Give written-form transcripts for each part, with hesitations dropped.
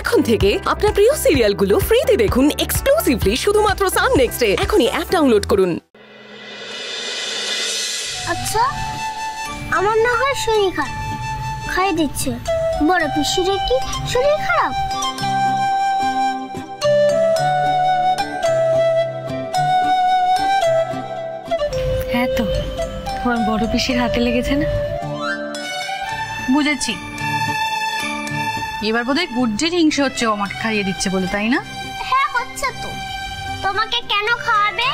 এখন থেকে আপনার প্রিয় সিরিয়ালগুলো ফ্রিতে দেখুন এক্সক্লুসিভলি শুধুমাত্র সান নেক্সটে। এখনই অ্যাপ ডাউনলোড করুন। আচ্ছা আমার না হয় শরীর খারাপ, খাই দিচ্ছে বড় পিসির কি শরীর খারাপ? হ্যাঁ তো তোমার বড় পিসির হাতে লেগেছে না? বুঝেছি, এবার বোধহয় গুড্ডির হিংসা হচ্ছে আমাকে খাইয়ে দিচ্ছে বলে, তাই না? হ্যাঁ হচ্ছে তো। তোমাকে কেন খাওয়াবে?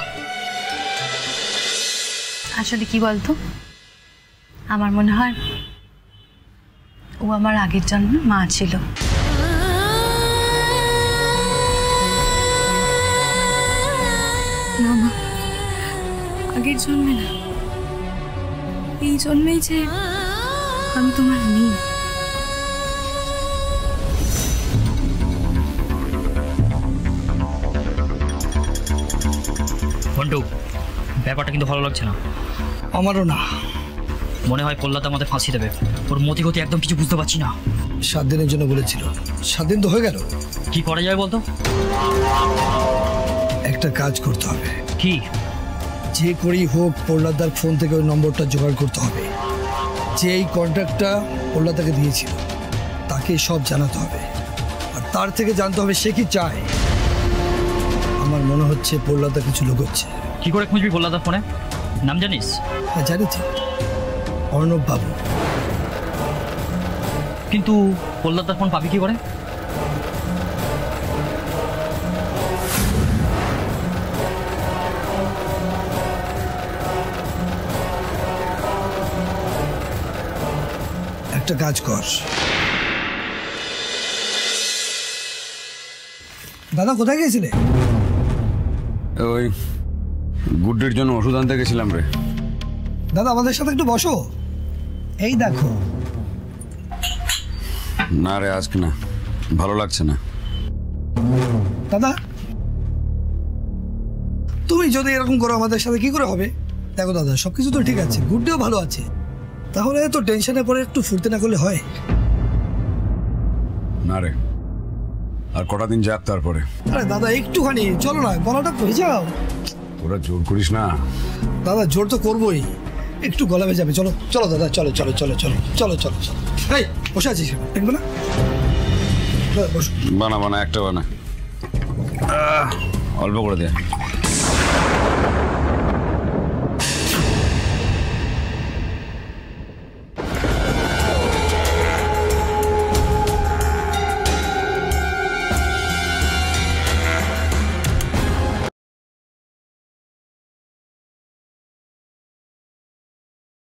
আসলে কি বলতো, আমার মনে হয় ও আমার আগের জন্মে মা ছিল। না মা, আগের জন্মে না, এই জন্মেই যে আমি তোমার মেয়ে। বন্ধু, ব্যাপারটা কিন্তু ভালো লাগছে না। আমারও না, মনে হয় কল্লাতে আমাদের ফাঁসি দেবে। ওর মতি গতি একদম কিছু বুঝতে পারছি না। 7 দিনের জন্য বলেছিল, 7 দিন তো হয়ে গেল। কি করা যায় বলতো? একটা কাজ করতে হবে। কি? যে করেই হোক পল্লাদার ফোন থেকে ওই নম্বরটা জোগাড় করতে হবে। যে এই কন্ট্যাক্টটা পল্লাদাকে দিয়েছিল তাকে সব জানাতে হবে, আর তার থেকে জানতে হবে সে কি চায়। আমার মনে হচ্ছে পল্লাদা কিছু লুকোচ্ছে। কি করে খুঁজবি পল্লাদার ফোনে? নাম জানিস? হ্যাঁ জানি, অর্ণব বাবু। কিন্তু পল্লাদার ফোন পাবি কি করে? একটা কাজ কর। দাদা কোথায় গিয়েছিলে? ওই গুড্ডির জন্য ওষুধ আনতে গেছিলাম রে। দাদা আমাদের সাথে একটু বসো। এই দেখো। না রে আজকে না, ভালো লাগছে না। দাদা তুমি যদি এরকম করো আমাদের সাথে কি করে হবে? দেখো দাদা সবকিছু তো ঠিক আছে, গুড্ডিও ভালো আছে, তাহলে তো টেনশনে পড়ে একটু ফুরতে না করলে হয় না রে। আর কটা দিন যাক তারপরে। আরে দাদা একটুখানি চলো না, গলাটা ভেজে যাও। তোরা জোর করিস না দাদা। জোর তো করবোই, একটু গলা ভেজাবে। চলো চলো দাদা, চলো চলো চলো চলো চলো চলো চলো। এই বসে আছিস দেখবে না? বানা বানা একটা বানা, অল্প করে দে।